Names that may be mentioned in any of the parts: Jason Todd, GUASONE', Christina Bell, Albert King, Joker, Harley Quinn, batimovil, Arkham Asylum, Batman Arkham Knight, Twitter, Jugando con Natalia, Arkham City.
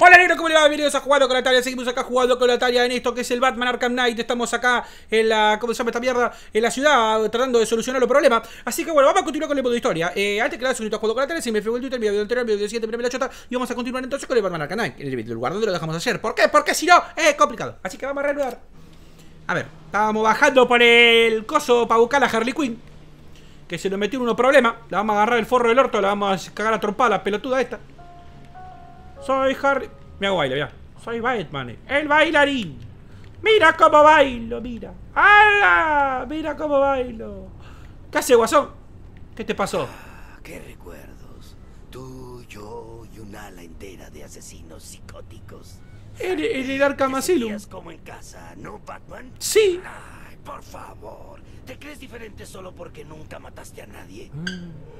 Hola negro, ¿cómo le va? Bienvenidos a Jugando con la Tarea. Seguimos acá jugando con la Tarea en esto que es el Batman Arkham Knight. Estamos acá en la... ¿cómo se llama esta mierda? En la ciudad, tratando de solucionar los problemas. Así que bueno, vamos a continuar con el modo de historia. Antes que nada, suscribiste a Jugando con la Tarea. Si me fue el Twitter, mi video anterior, mi video 7, mi la chota. Y vamos a continuar entonces con el Batman Arkham Knight. En el lugar donde lo dejamos hacer. ¿Por qué? Porque si no, es complicado. Así que vamos a reanudar. A ver, estábamos bajando por el coso para buscar a Harley Quinn, que se nos metió en unos problemas. La vamos a agarrar el forro del orto, la vamos a cagar a trompada la pelotuda esta. Soy Harry. Me hago baile, mira. Soy Batman, el bailarín. Mira cómo bailo, mira. ¡Hala! Mira cómo bailo. ¿Qué hace, guasón? ¿Qué te pasó? Ah, qué recuerdos. Tú, yo y un ala entera de asesinos psicóticos. El Arkham Asylum. Como en casa, ¿no, Batman? Sí. Ay, por favor. ¿Te crees diferente solo porque nunca mataste a nadie?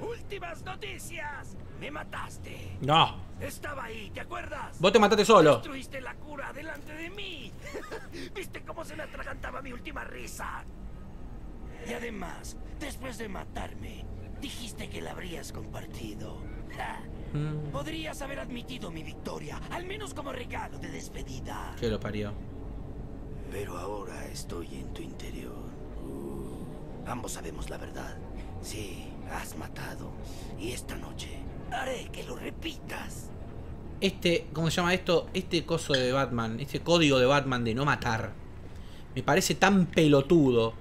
Últimas noticias. Me mataste. No. Estaba ahí, ¿te acuerdas? Vos te mataste solo. Destruiste la cura delante de mí. ¿Viste cómo se me atragantaba mi última risa? Y además, después de matarme, dijiste que la habrías compartido. Podrías haber admitido mi victoria, al menos como regalo de despedida. Que lo parió. Pero ahora estoy en tu interior. Ambos sabemos la verdad. Sí, has matado. Y esta noche haré que lo repitas. ¿Cómo se llama esto? Este coso de Batman, este código de Batman de no matar, me parece tan pelotudo.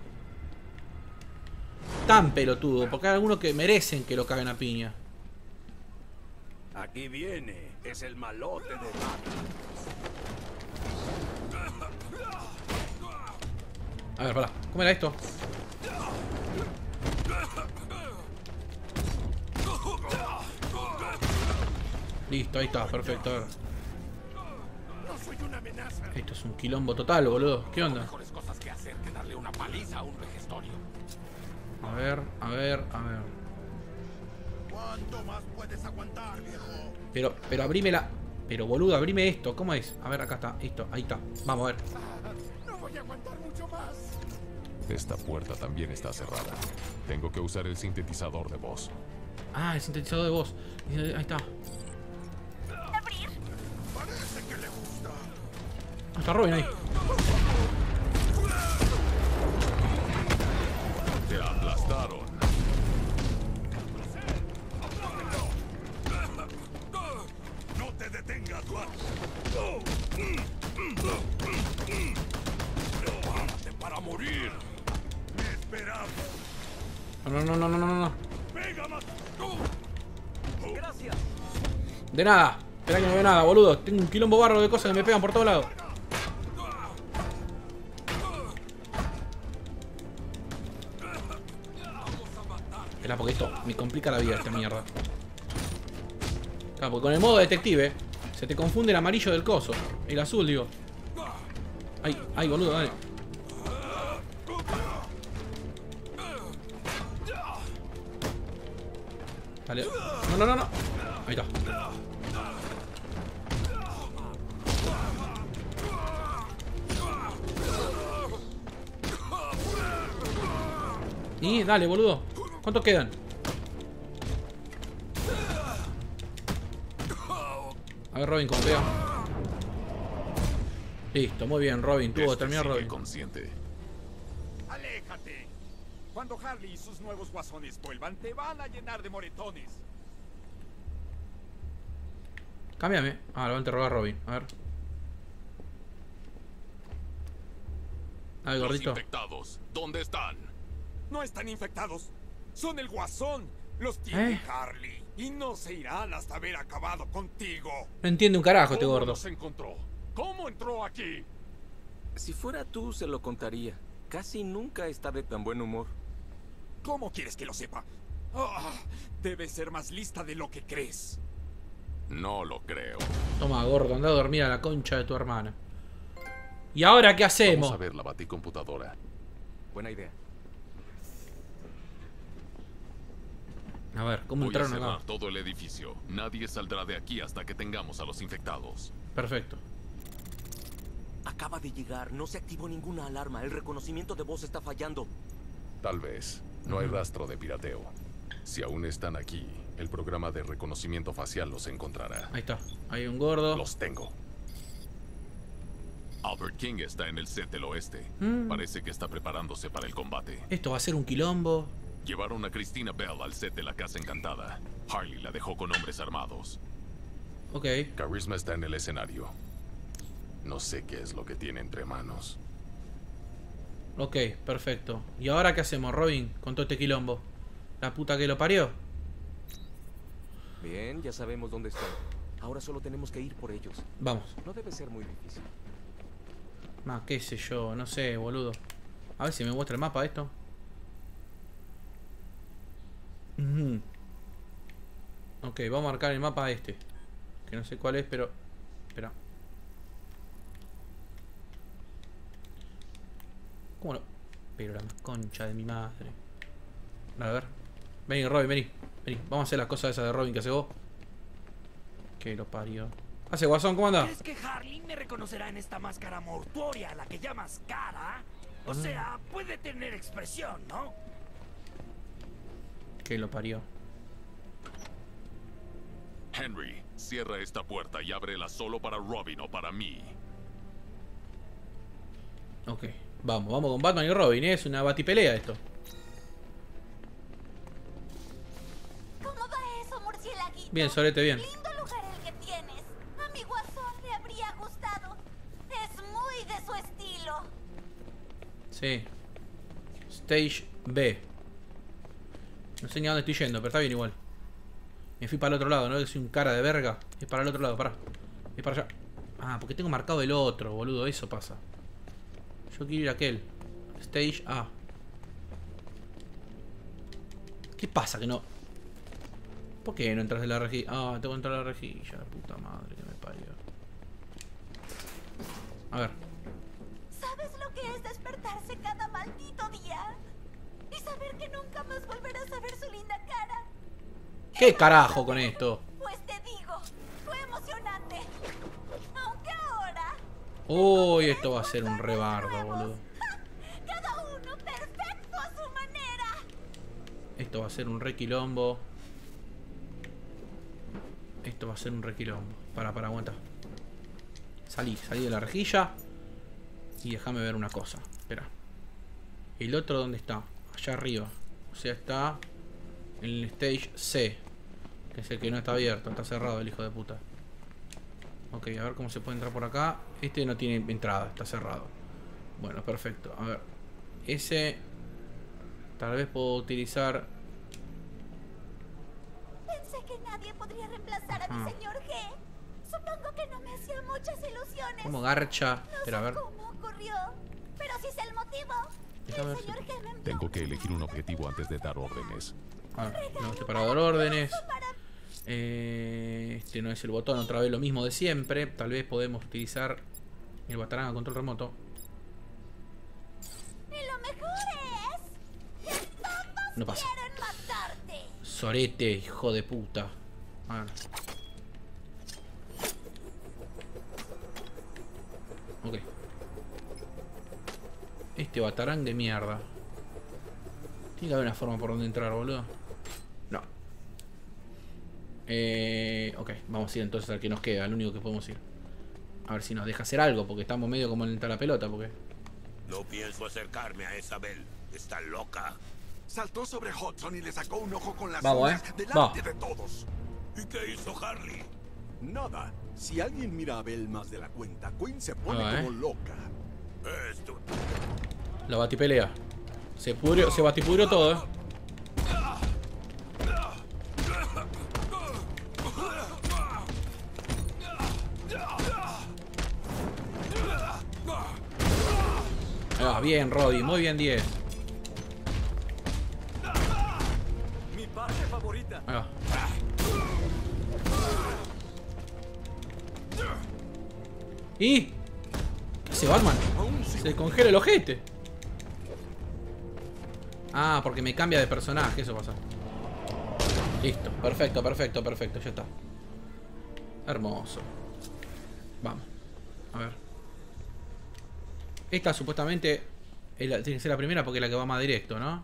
Tan pelotudo, porque hay algunos que merecen que lo caguen a piña. Aquí viene, es el malote de Batman. A ver, para, ¿cómo era esto? Listo, ahí está, perfecto. A ver. Esto es un quilombo total, boludo. ¿Qué onda? A ver. ¿Cuánto más puedes aguantar, viejo? Pero abrímela. Pero boludo, abrime esto. ¿Cómo es? A ver, acá está. Listo, ahí está. Vamos a ver. No voy a aguantar mucho más. Esta puerta también está cerrada. Tengo que usar el sintetizador de voz. Ah, el sintetizador de voz. Ahí está. Abrir. Parece que le gusta. Ah, está Robin ahí. Te aplastaron. No te detengas, Juan. Prepárate para morir. Me esperamos. No. Pega más. Gracias. De nada. Espera que no veo nada, boludo. Tengo un quilombo barro de cosas que me pegan por todos lados. Porque esto me complica la vida, esta mierda. Claro, porque con el modo detective se te confunde el amarillo del coso. El azul, digo. Ay, boludo, dale. Dale. No. Ahí está. Y dale, boludo. ¿Cuántos quedan? A ver, Robin, como veo. Listo, muy bien, Robin. Tuvo que terminar, Robin. Consciente. Aléjate. Cuando Harley y sus nuevos guasones vuelvan, te van a llenar de moretones. Cámbiame. Ah, lo voy a interrogar a Robin. A ver. A ver, gordito. Los infectados, ¿dónde están? No están infectados. Son el guasón, los tiene Harley y no se irán hasta haber acabado contigo. No entiende un carajo este gordo. ¿Cómo nos encontró? ¿Cómo entró aquí? Si fuera tú se lo contaría. Casi nunca está de tan buen humor. ¿Cómo quieres que lo sepa? Debes ser más lista de lo que crees. No lo creo. Toma, gordo, anda a dormir a la concha de tu hermana. ¿Y ahora qué hacemos? Vamos a ver la baticomputadora. Buena idea. A ver, ¿cómo entraron acá? Todo el edificio. Nadie saldrá de aquí hasta que tengamos a los infectados. Perfecto. Acaba de llegar. No se activó ninguna alarma. El reconocimiento de voz está fallando. Tal vez. No hay rastro de pirateo. Si aún están aquí, el programa de reconocimiento facial los encontrará. Ahí está, hay un gordo. Los tengo. Albert King está en el set del oeste. Parece que está preparándose para el combate. Esto va a ser un quilombo. Llevaron a Christina Bell al set de la Casa Encantada. Harley la dejó con hombres armados. Ok. Charisma está en el escenario. No sé qué es lo que tiene entre manos. Ok, perfecto. ¿Y ahora qué hacemos, Robin? Con todo este quilombo. La puta que lo parió. Bien, ya sabemos dónde están. Ahora solo tenemos que ir por ellos. Vamos. No debe ser muy difícil. Más, qué sé yo, no sé, boludo. A ver si me muestra el mapa esto. Ok, vamos a marcar el mapa este. Que no sé cuál es, pero... Espera. ¿Cómo no? Pero la concha de mi madre. A ver. Vení, Robin, vení. Vení, vamos a hacer las cosas esas de Robin que hace vos. Que lo parió. Hace guasón, ¿cómo anda? ¿Crees que Harley me reconocerá en esta máscara mortuoria, la que llamas cara? O sea, puede tener expresión, ¿no? Que lo parió. Henry, cierra esta puerta y ábrela solo para Robin o para mí. Ok, vamos, vamos con Batman y Robin, ¿eh? Es una batipelea esto. ¿Cómo va eso, murcielaguito? Bien, solete, bien. Lindo lugar el que tienes. A mi guasón le habría gustado. Es muy de su estilo. Sí. Stage B. No sé ni a dónde estoy yendo, pero está bien igual. Me fui para el otro lado, ¿no? Que soy un cara de verga. Es para el otro lado, pará. Es para allá. Ah, porque tengo marcado el otro, boludo. Eso pasa. Yo quiero ir a aquel. Stage A. ¿Qué pasa que no? ¿Por qué no entras de la rejilla? Ah, tengo que entrar de la rejilla. La puta madre que me parió. A ver. ¿Sabes lo que es despertarse cada maldito día? Y saber que nunca más volverás a ver su linda cara. ¿Qué carajo con esto? Pues te digo, fue emocionante. Aunque ahora... Uy, esto va a ser un rebardo, boludo. Cada uno perfecto a su manera. Esto va a ser un requilombo. Esto va a ser un requilombo. Para, aguanta. Salí de la rejilla. Y déjame ver una cosa. Espera. ¿El otro dónde está? Allá arriba. O sea, está... En el stage C. Que es el que no está abierto, está cerrado el hijo de puta. Ok, a ver cómo se puede entrar por acá. Este no tiene entrada, está cerrado. Bueno, perfecto, a ver. Ese... Tal vez puedo utilizar... Pensé que nadie podría reemplazar a mi señor G. Supongo que no me hacía muchas ilusiones. Como garcha, no pero a ver cómo ocurrió, pero sí es el motivo. El señor G me envió. Tengo que elegir un objetivo antes de dar órdenes. Ah, no estoy para dar órdenes. Este no es el botón, otra vez lo mismo de siempre. Tal vez podemos utilizar el batarán a control remoto. No pasa. Sorete, hijo de puta. A ver. Ok. Este batarán de mierda. Tiene que haber una forma por donde entrar, boludo. Ok, vamos a ir entonces al que nos queda, al único que podemos ir. A ver si nos deja hacer algo, porque estamos medio como en la pelota, porque... No pienso acercarme a Isabel, está loca. Saltó sobre Hudson y le sacó un ojo con las uñas delante de todos. ¿Y qué hizo Harley? Nada, si alguien mira a Bell más de la cuenta, Quinn se pone como loca. Esto... La batipelea. Se batipudrió todo, Bien, Roddy, muy bien, 10. Mi parte favorita. ¿Y? ¿Qué hace Batman? Se congela el ojete. Ah, porque me cambia de personaje, eso pasa. Listo, perfecto, perfecto, perfecto, ya está. Hermoso. Vamos, a ver. Esta supuestamente tiene que ser la primera porque es la que va más directo, ¿no?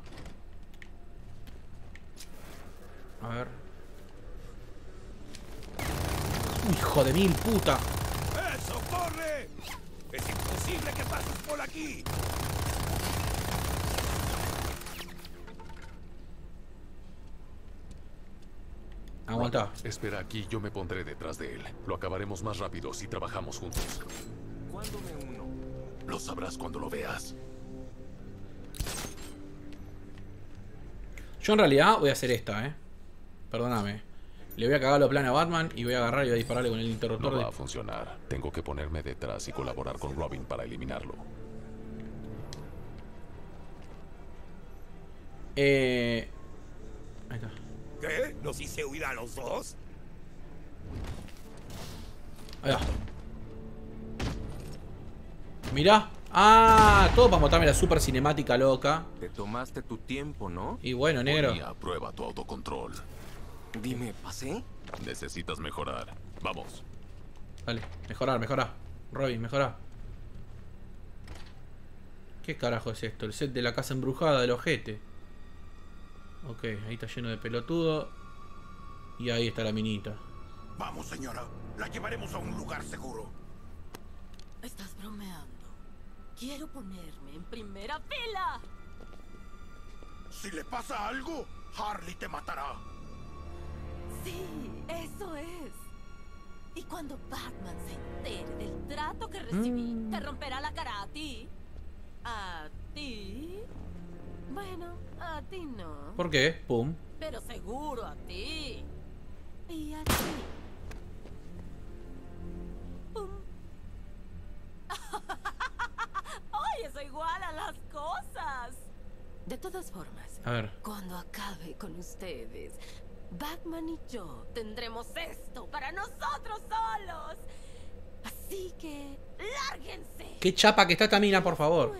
A ver. ¡Hijo de mil puta! ¡Eso, corre! ¡Es imposible que pases por aquí! Aguanta. Espera aquí, yo me pondré detrás de él. Lo acabaremos más rápido si trabajamos juntos. ¿Cuándo me uno? Lo sabrás cuando lo veas. Yo en realidad voy a hacer esta, Perdóname. Le voy a cagar los planes a Batman y voy a agarrar y voy a dispararle con el interruptor. No va a funcionar. Tengo que ponerme detrás y colaborar con Robin para eliminarlo. Ahí está. ¿Qué? ¿Los hice huir a los dos? Ahí va. Mirá. Ah, todo para mostrarme la super cinemática loca. Te tomaste tu tiempo, ¿no? Y bueno, negro. Prueba tu autocontrol. Dime, ¿pasé? Necesitas mejorar. Vamos. Dale, mejorar. Robin, mejorá. ¿Qué carajo es esto? El set de la casa embrujada del ojete. Ok, ahí está lleno de pelotudo. Y ahí está la minita. Vamos, señora. La llevaremos a un lugar seguro. Estás bromeando. Quiero ponerme en primera fila. Si le pasa algo, Harley te matará. Sí, eso es. Y cuando Batman se entere del trato que recibí, te romperá la cara a ti. A ti. Bueno, a ti no. ¿Por qué? Pum. Pero seguro a ti. Y a ti. Pum. Oye, soy igual a las cosas. De todas formas, a ver, cuando acabe con ustedes, Batman y yo tendremos esto para nosotros solos. Así que, lárguense. Qué chapa que está esta mina, por favor.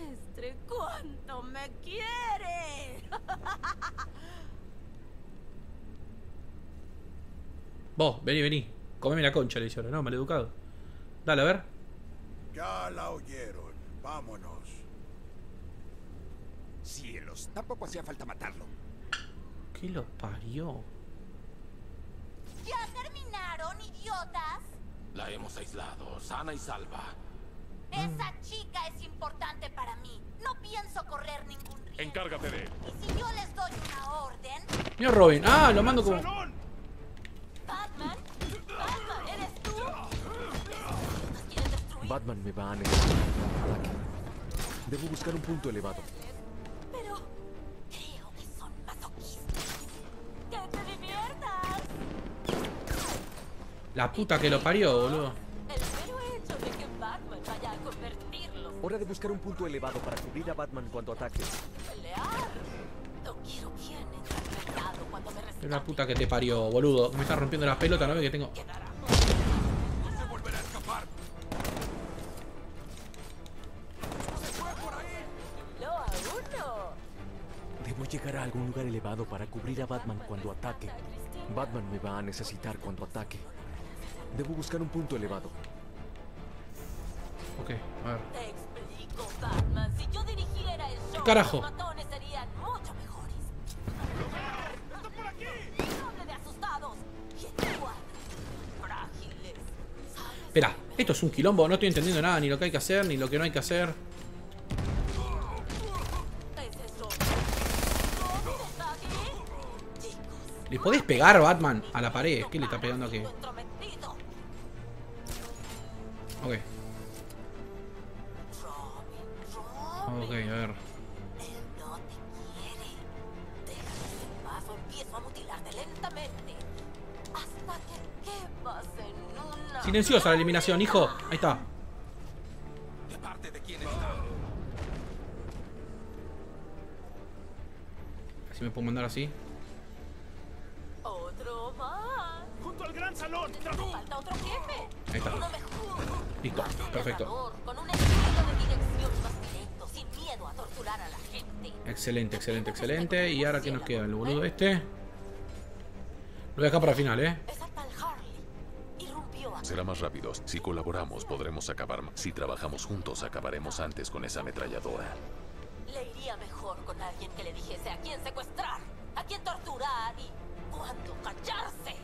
¡Cuánto me quiere! Vos, vení. Comeme la concha, le hicieron, ¿no? Maleducado. Dale, a ver. Ya la oyeron. Vámonos. Cielos, tampoco hacía falta matarlo. ¿Qué lo parió? ¿Ya terminaron, idiotas? La hemos aislado, sana y salva. Esa chica es importante para mí. No pienso correr ningún riesgo. Encárgate de él. Y si yo les doy una orden... Mira Robin. Ah, lo mando como... Batman. Batman, ¿eres tú? ¿Quieren destruir? Batman me va a anexar. Debo buscar un punto elevado. Pero... creo que son masoquistas. ¡Que te diviertas! La puta que lo parió, boludo. Hora de buscar un punto elevado para cubrir a Batman cuando ataque. Es una puta que te parió, boludo. Me está rompiendo la pelota, ¿no? Que tengo. Debo llegar a algún lugar elevado para cubrir a Batman cuando ataque. Batman me va a necesitar cuando ataque. Debo buscar un punto elevado. Ok, a ver. Batman, si yo dirigiera el show, carajo, los matones serían mucho mejores. ¡Está por aquí! ¡Doble de asustados! ¡Frágiles! Espera, esto es un quilombo, no estoy entendiendo nada, ni lo que hay que hacer, ni lo que no hay que hacer. ¿Le podés pegar, Batman, a la pared? ¿Qué le está pegando aquí? Ok. Ok, a ver. No te quiere. Déjame en paz o empiezo a mutilarte lentamente. Hasta que quemas en una. Silenciosa la eliminación, hijo. Ahí está. ¿De parte de quién está? Así me puedo mandar así. Otro más. Junto al gran salón. Falta otro jefe. Ahí está. Listo, perfecto. Con un estilo de dirección más directo, sin miedo a torturar a la gente. Excelente, excelente, excelente. Y ahora, ¿qué nos queda? El boludo este. Lo voy a dejar para el final, Esa tal Harley irrumpió aquí. Será más rápido. Si colaboramos, podremos acabar. Si trabajamos juntos, acabaremos antes con esa ametralladora. Le iría mejor con alguien que le dijese a quién secuestrar, a quién torturar y... cuándo callarse.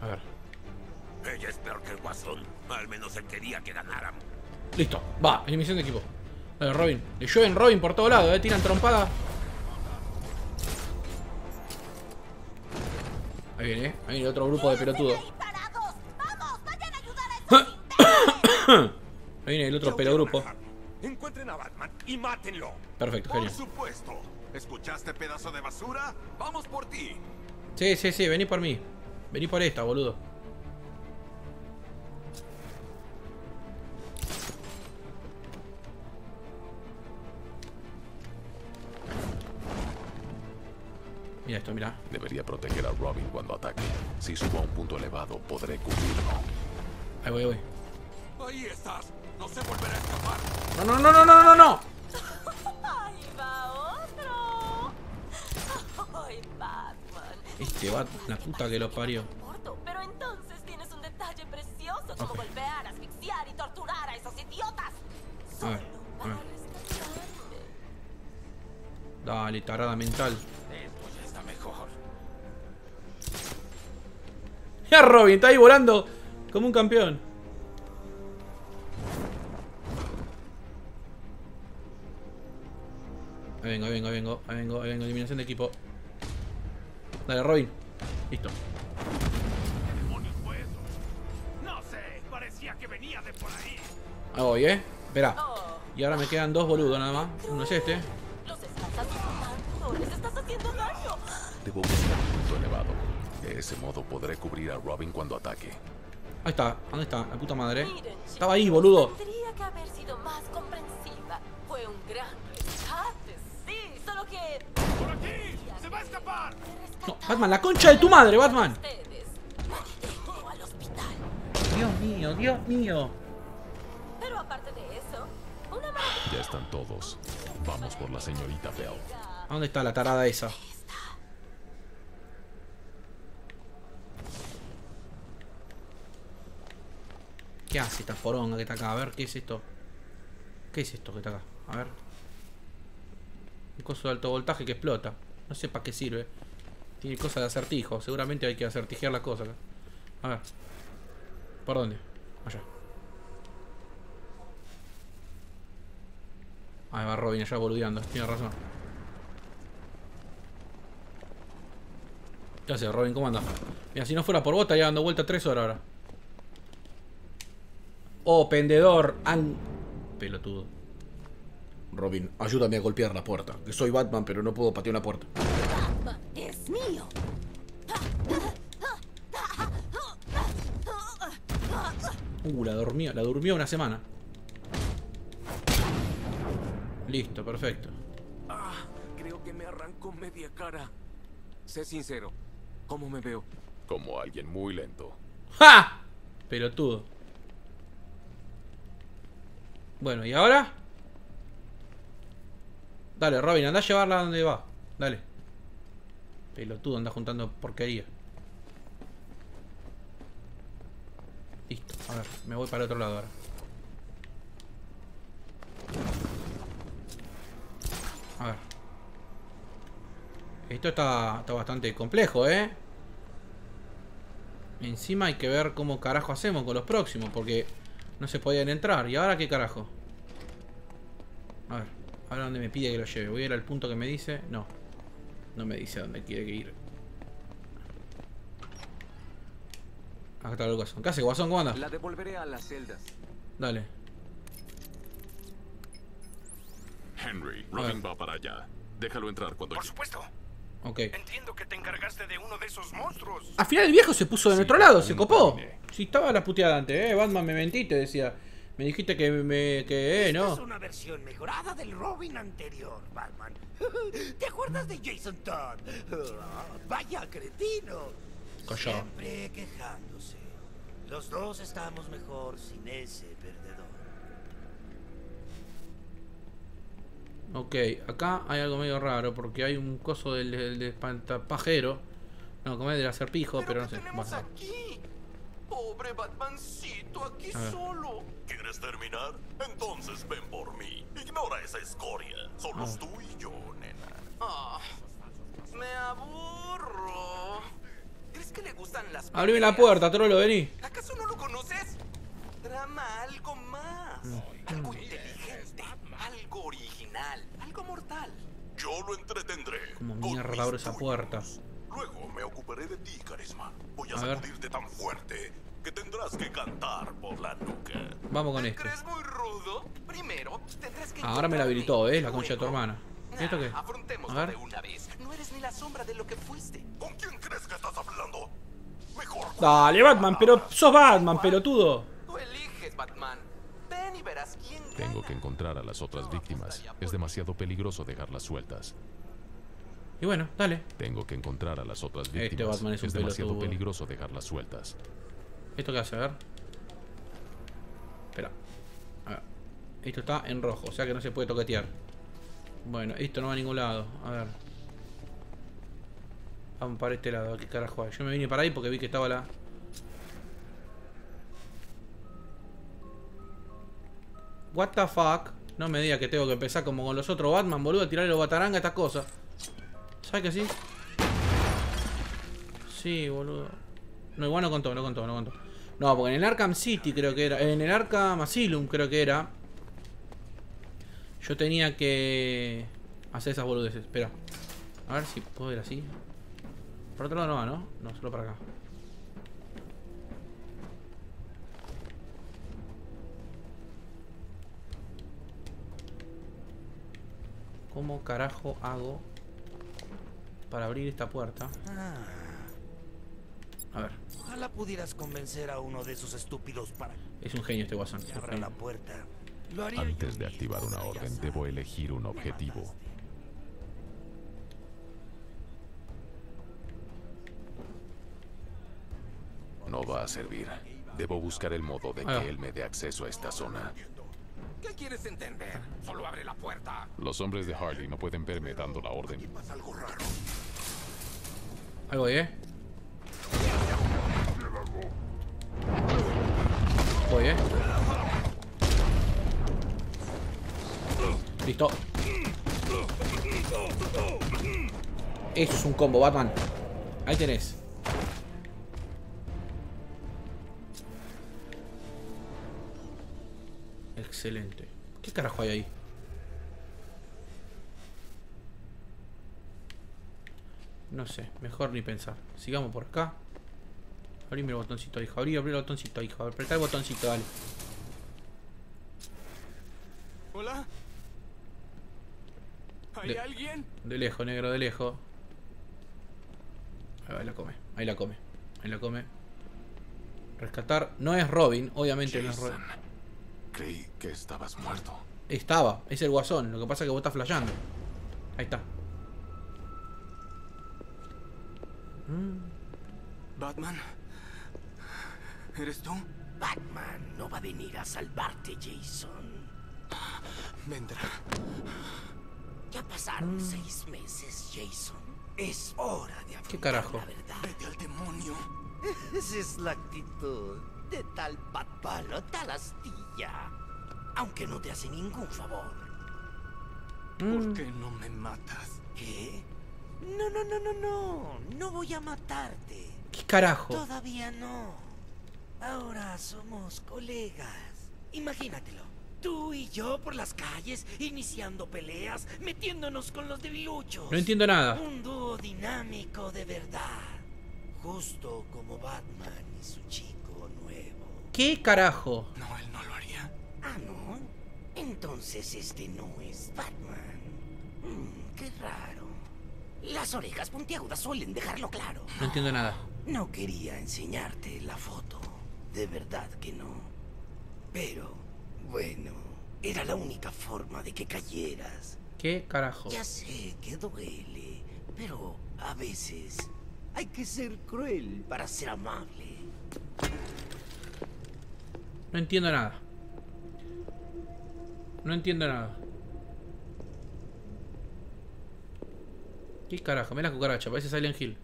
A ver. Ella es peor que el Guasón. Al menos él quería que ganaran. Listo, va, eliminación de equipo. Robin, le llueven Robin por todo lado, tiran trompada. Ahí viene otro grupo de pelotudos. Ahí viene el otro pelogrupo. Encuentren a Batman y mátenlo. Perfecto, genial. Por supuesto. ¿Escuchaste, pedazo de basura? Vamos por ti. Sí, sí, sí, vení por mí. Vení por esta, boludo. Mira esto, mira. Debería proteger a Robin cuando ataque. Si subo a un punto elevado, podré cubrirlo. Ahí voy, ahí voy. Ahí estás. No se volverá a escapar. No, no, no, no, no, no. Ahí va otro. Ay, Batman. Este va la puta que lo parió. Pero entonces tienes un detalle precioso como golpear, asfixiar y torturar a esos idiotas. A ver, a ver. Dale, tarada mental. Mira Robin, está ahí volando como un campeón. Ahí vengo, ahí vengo, ahí vengo, ahí vengo, ahí vengo. Eliminación de equipo. Dale, Robin. Listo. ¿Qué demonios fue eso? No sé, parecía que venía de por ahí. Ah, voy, Espera. Y ahora me quedan dos boludos nada más. Uno es este. Los estás asustando, les estás haciendo daño. Debo buscar un punto elevado. De ese modo podré cubrir a Robin cuando ataque. Ahí está, ¿dónde está? La puta madre. Miren, estaba ahí, boludo. Tendría que haber sido más comprensiva. Fue un gran rescate, sí, solo que... ¡Por aquí! ¡Se va a escapar! No, Batman, la concha de tu madre, Batman. Dios mío, Dios mío. Pero aparte de eso, una maravilla. Ya están todos. Vamos por la señorita Bell. ¿A dónde está la tarada esa? ¿Qué hace esta poronga que está acá? A ver, ¿qué es esto? ¿Qué es esto que está acá? A ver. Un coso de alto voltaje que explota. No sé para qué sirve. Tiene cosas de acertijo. Seguramente hay que acertijear las cosas acá. A ver. ¿Por dónde? Allá. Ahí va Robin allá boludeando. Tiene razón. ¿Qué hace Robin? ¿Cómo anda? Mira, si no fuera por vos estaría dando vuelta 3 horas ahora. Oh, pendedor, pelotudo. Robin, ayúdame a golpear la puerta. Que soy Batman, pero no puedo patear una puerta. Batman es mío. La durmió una semana. Listo, perfecto. Ah, creo que me arrancó media cara. Sé sincero, ¿cómo me veo? Como alguien muy lento. ¡Ja! Pelotudo. Bueno, ¿y ahora? Dale, Robin, anda a llevarla a donde va. Dale. Pelotudo, anda juntando porquería. Listo, a ver, me voy para el otro lado ahora. A ver. Esto está bastante complejo, Encima hay que ver cómo carajo hacemos con los próximos, porque... no se podían entrar. ¿Y ahora qué carajo? A ver. Ahora donde me pide que lo lleve. Voy a ir al punto que me dice. No. No me dice a dónde quiere que ir. Acá está el Guasón. ¿Qué hace, Guasón? ¿Cómo anda? La devolveré a las celdas. Dale. Henry, Robin va para allá. Déjalo entrar cuando... Por supuesto. Ok. Entiendo que te encargaste de uno de esos monstruos. Al final el viejo se puso de nuestro lado. Se copó. Si estaba la puteada antes, Batman, me mentiste, decía. Me dijiste que me... no. Es una versión mejorada del Robin anterior, Batman. ¿Te acuerdas de Jason Todd? Oh, vaya cretino. Callado. Siempre quejándose. Los dos estamos mejor sin ese perdedor. Ok, acá hay algo medio raro porque hay un coso del espantapajero. No, como es del acerpijo, pero no sé. Vamos a... Pobre Batmancito, aquí solo. ¿Quieres terminar? Entonces ven por mí. Ignora esa escoria. Somos tú y yo, nena. Me aburro. las peleas. Abrime la puerta, trolo, vení. ¿Acaso no lo conoces? Trama algo más. No. Algo inteligente, algo original, algo mortal. Yo lo entretendré. Como mierda abro esa puerta. Luego me ocuparé de ti, Carisma. Voy a sacudirte tan fuerte que tendrás que cantar por la nuca. Vamos con esto. ¿Crees muy rudo? Primero tendrás que... Ahora me la habilitó, ¿eh? La concha de tu hermana. ¿Y esto qué? Afrontémoslo de una vez. No eres ni la sombra de lo que fuiste. ¿Con quién crees que estás hablando? Mejor... Dale, Batman, pero... ¡Sos Batman, pelotudo! Tú eliges, Batman. Ven y verás quién gana. Tengo que encontrar a las otras víctimas. Es demasiado peligroso dejarlas sueltas. Y bueno, dale. Tengo que encontrar a las otras víctimas. Este Batman es un demasiado peligroso dejarlas sueltas. ¿Esto qué hace? A ver. Espera. A ver. Esto está en rojo, o sea que no se puede toquetear. Bueno, esto no va a ningún lado. A ver. Vamos para este lado. ¿Qué carajo hay? Yo me vine para ahí porque vi que estaba la... What the fuck. No me diga que tengo que empezar como con los otros Batman, boludo. A tirarle los bataranga a estas cosas. ¿Sabes que sí? Sí, boludo. No, igual no contó. No, porque en el Arkham City creo que era. En el Arkham Asylum creo que era. Yo tenía que hacer esas boludeces. Espera. A ver si puedo ir así. Por otro lado no va, ¿no? No, solo para acá. ¿Cómo carajo hago para abrir esta puerta? A ver. Ojalá pudieras convencer a uno de esos estúpidos para... Es un genio este guasón. Abra la puerta. Antes de activar una orden, debo elegir un objetivo. No va a servir. Debo buscar el modo de que él me dé acceso a esta zona. ¿Qué quieres entender? Solo abre la puerta. Los hombres de Harley no pueden verme dando la orden. Aquí pasa algo raro. Algo, ¿eh? Voy, ¿eh? Listo. Eso es un combo, Batman. Ahí tenés. Excelente. ¿Qué carajo hay ahí? No sé, mejor ni pensar. Sigamos por acá. Abrime el botoncito, hija. Abrí el botoncito, hija. Apretá el botoncito, dale. Hola. ¿Hay alguien? De lejos, negro, de lejos. Ahí la come, ahí la come. Ahí la come. Rescatar. No es Robin, obviamente no es Robin. Creí que estabas muerto. Estaba, es el guasón. Lo que pasa es que vos estás flasheando. Ahí está. Batman. ¿Eres tú? Batman no va a venir a salvarte, Jason. Vendrá. Ya pasaron 6 meses, Jason. Es hora de afrontar la verdad. Vete al demonio. Esa es la actitud de tal patpalo, tal astilla. Aunque no te hace ningún favor. ¿Por qué no me matas? ¿Qué? No. No voy a matarte. ¿Qué carajo? Todavía no. Ahora somos colegas. Imagínatelo. Tú y yo por las calles, iniciando peleas, metiéndonos con los debiluchos. No entiendo nada. Un dúo dinámico de verdad. Justo como Batman y su chico nuevo. ¿Qué carajo? No, él no lo haría. Ah, ¿no? Entonces este no es Batman. Qué raro. Las orejas puntiagudas suelen dejarlo claro. No entiendo nada. No quería enseñarte la foto. De verdad que no. Pero... bueno, era la única forma de que cayeras. ¿Qué carajo? Ya sé que duele, pero a veces hay que ser cruel para ser amable. No entiendo nada. No entiendo nada. ¿Qué carajo? Mira la cucaracha, parece Silent Hill.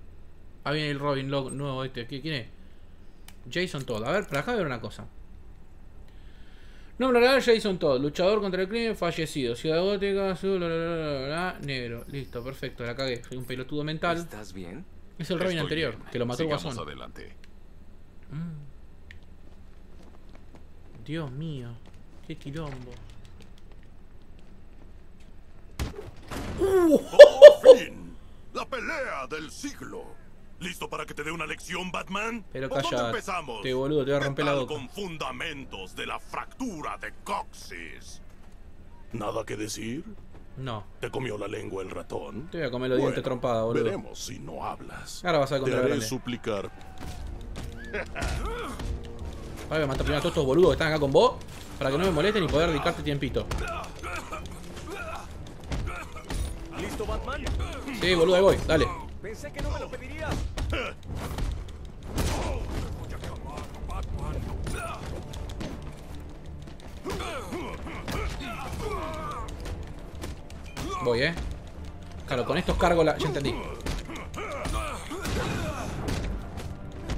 Ahí viene el Robin Log nuevo este. ¿Quién es? Jason Todd. A ver, para acá voy a ver una cosa. Nombre real Jason Todd, luchador contra el crimen, fallecido, ciudad gótica, azul, negro. Listo, perfecto, la cagué, soy un pelotudo mental. ¿Estás bien? Es el Robin anterior, que lo mató el Guasón. Adelante. Dios mío, qué quilombo. ¡Por fin! ¡La pelea del siglo! ¿Listo para que te dé una lección, Batman? Pero calla, te boludo, te voy a romper la boca. Con fundamentos de la fractura de coxis. ¿Nada que decir? No. ¿Te comió la lengua el ratón? Te voy a comer los dientes trompada, boludo. Veremos si no hablas. Ahora vas a contra grande. Te haré suplicar. Ahora voy a matar primero a todos estos boludos que están acá con vos, para que no me molesten y poder dedicarte tiempito. ¿Listo, Batman? Sí, boludo, ahí voy, dale. Pensé que no me lo pedirías. Voy, Claro, con estos cargo la... Ya entendí.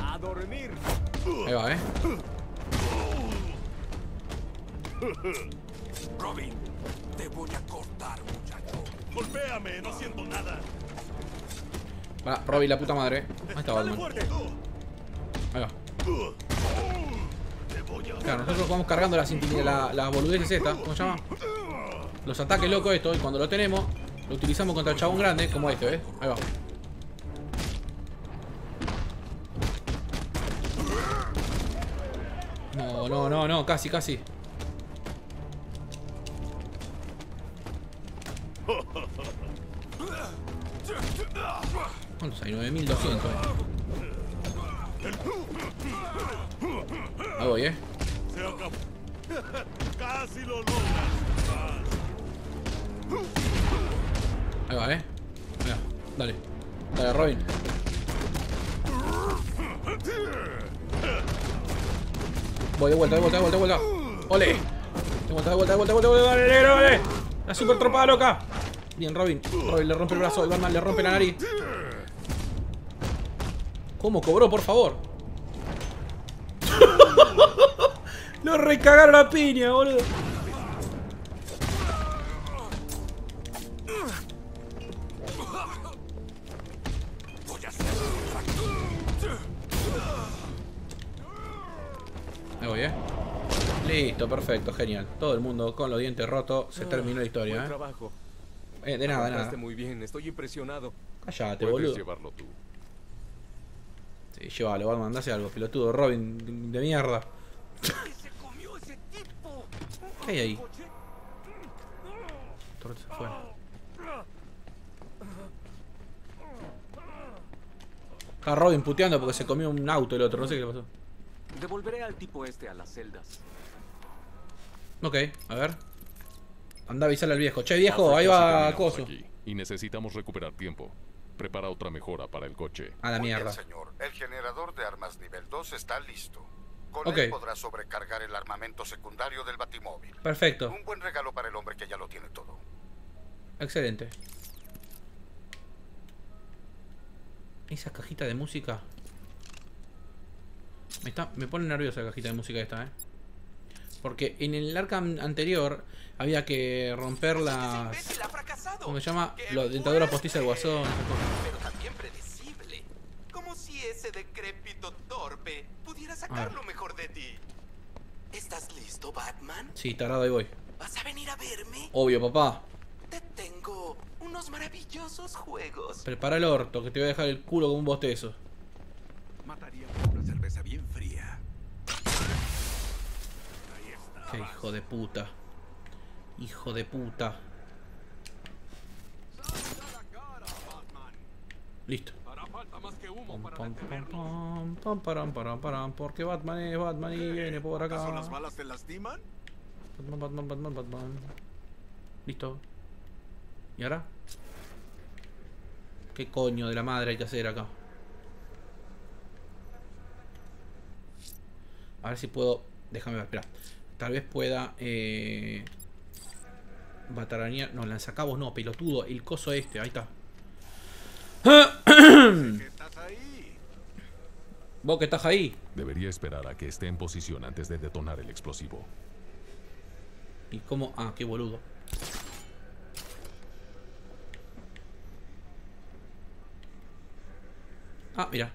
A dormir. Ahí va, Robin, te voy a cortar, muchacho. Golpéame, no siento nada. Para, Robin, la puta madre. Ahí está Batman. Ahí va. Claro, nosotros vamos cargando las boludeces estas. ¿Cómo se llama? Los ataques locos estos. Y cuando lo tenemos, lo utilizamos contra el chabón grande. Como este, ¿ves? Ahí va. No, no, no, no. Casi, casi. ¿Cuántos hay? 9200. Ahí voy, Casi lo logras. Ahí va, Mira, dale. Dale, Robin. Voy de vuelta, de vuelta. ¡Ole! De vuelta, ¡Ole, negro, ole! La super tropada loca. Bien, Robin. Robin le rompe el brazo. El Batman le rompe la nariz. ¿Cómo cobró, por favor? Lo recagaron a piña, boludo. Ahí voy, Listo, perfecto, genial. Todo el mundo con los dientes rotos. Se terminó la historia, de nada, muy bien, estoy impresionado. Cállate, boludo. Sí, llévalo, Batman, andase algo, pelotudo. Robin, de mierda. ¿Qué se comió ese tipo? ¿Qué hay ahí? Torres se fue. Está Robin puteando porque se comió un auto el otro, no sé qué le pasó. Devolveré al tipo este a las celdas. Ok, a ver. Anda a avisarle al viejo. Che, viejo, ahí va Coso. Y necesitamos recuperar tiempo. Prepara otra mejora para el coche. A la mierda. Muy bien, señor. El generador de armas nivel 2 está listo. Con él podrá sobrecargar el armamento secundario del batimóvil. Perfecto. Un buen regalo para el hombre que ya lo tiene todo. Excelente. Esa cajita de música. Me pone nerviosa la cajita de música esta, Porque en el Arkham anterior había que romper las... ¿Cómo se llama? La dentadura postiza del Guasón. Pero también predecible. Como si ese decrépito torpe pudiera sacar lo mejor de ti. ¿Estás listo, Batman? Sí, tarado, ahí voy. ¿Vas a venir a verme? Obvio, papá. Te tengo unos maravillosos juegos. Prepara el orto, que te voy a dejar el culo con un bostezo. Mataría por una cerveza bien fría. Qué hijo de puta. Hijo de puta. Listo. Porque Batman es Batman y viene por acá. ¿Acaso las balas te lastiman? Batman. Listo. ¿Y ahora? ¿Qué coño de la madre hay que hacer acá? A ver si puedo... Déjame ver, espera. Tal vez pueda... Batarañar... No, lanzacabos no, pelotudo. El coso este, ahí está. ¿Vos que estás ahí? Debería esperar a que esté en posición antes de detonar el explosivo. ¿Y cómo? Ah, qué boludo. Ah, mira.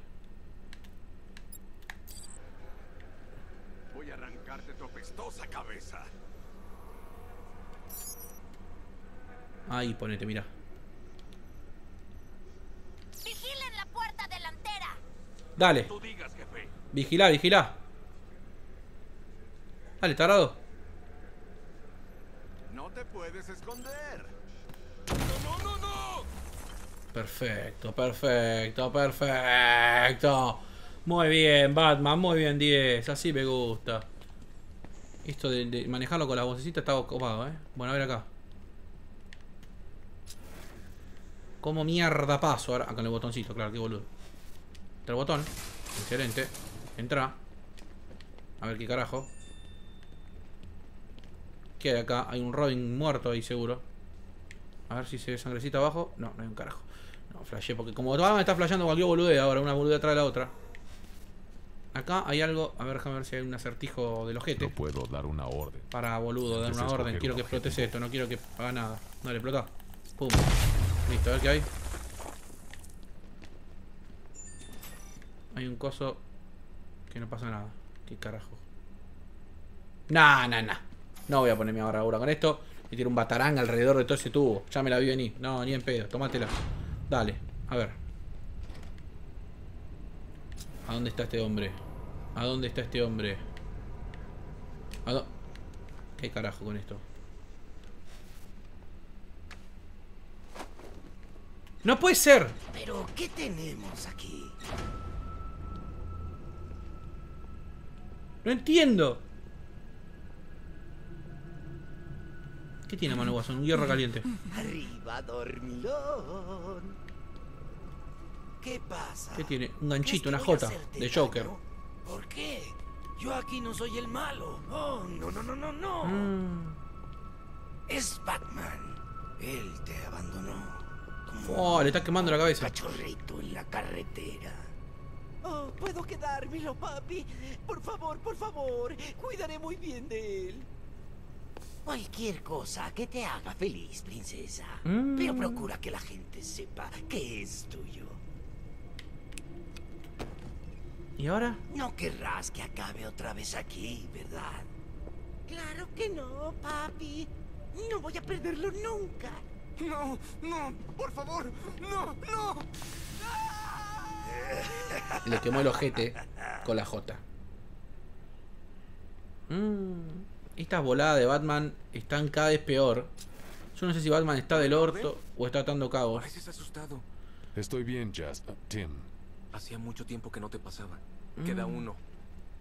Voy a arrancarte tu apestosa cabeza. Ahí, ponete, mira. Vigilen la puerta delantera. Dale. Tú digas, jefe. Vigila, vigila. Dale, tarado. No te puedes esconder. ¡No, no, no, no! Perfecto, perfecto, perfecto. Muy bien, Batman, muy bien, 10. Así me gusta. Esto de manejarlo con la vocecita está copado, ¿eh? Bueno, a ver acá. ¿Cómo mierda paso? Ahora, acá en el botoncito, claro, qué boludo. Entra el botón. Excelente. Entra. A ver qué carajo. ¿Qué hay acá? Hay un Robin muerto ahí, seguro. A ver si se ve sangrecita abajo. No, no hay un carajo. No, flashé, porque como Batman está flasheando cualquier boludez ahora, una boludez atrás de la otra. Acá hay algo. A ver, déjame ver si hay un acertijo del ojete. No puedo dar una orden. Para, boludo, dar una orden. Quiero que explotes esto, no quiero que haga nada. Dale, explota. Pum. Listo, a ver qué hay. Hay un coso que no pasa nada. ¿Qué carajo? Nah, nah, nah. No voy a ponerme ahora con esto. Y tiene un bataranga alrededor de todo ese tubo. Ya me la vi venir. No, ni en pedo. Tómatela. Dale, a ver. ¿A dónde está este hombre? ¿A dónde está este hombre? ¿Qué carajo con esto? ¡No puede ser! ¿Pero qué tenemos aquí? No entiendo. ¿Qué tiene mano guasón? Un hierro caliente. Arriba, dormilón. ¿Qué pasa? ¿Qué tiene? Un ganchito, una jota de Joker. ¿Por qué? Yo aquí no soy el malo. Oh, no, no, no, no, no. Es Batman. Él te abandonó. Oh, le está quemando la cabeza. Cachorrito en la carretera. Oh, puedo quedármelo, papi. Por favor, cuidaré muy bien de él. Cualquier cosa que te haga feliz, princesa. Pero procura que la gente sepa que es tuyo. ¿Y ahora? No querrás que acabe otra vez aquí, ¿verdad? Claro que no, papi. No voy a perderlo nunca. No, no, por favor, no, no. Le quemó el ojete con la J. Esta volada de Batman están cada vez peor. Yo no sé si Batman está del orto o está atando cabos. ¿Pareces asustado? Estoy bien, Tim. Hacía mucho tiempo que no te pasaba. Queda uno.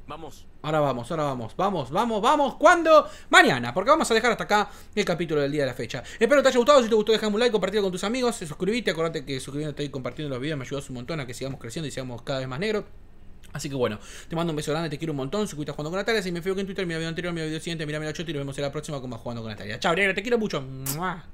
Vamos. Ahora vamos. Vamos. ¿Cuándo? Mañana. Porque vamos a dejar hasta acá el capítulo del día de la fecha. Espero que te haya gustado. Si te gustó, déjame un like, compartirlo con tus amigos. Suscribite. Acordate que suscribiéndote y compartiendo los videos me ayudas un montón a que sigamos creciendo y seamos cada vez más negros. Así que bueno, te mando un beso grande, te quiero un montón. Suscríbete a Jugando con Natalia. Si me fijo que en Twitter, mira el video anterior, mira el video siguiente, mira el 8 y nos vemos en la próxima con más Jugando con Natalia. Chao, negro, te quiero mucho. ¡Mua!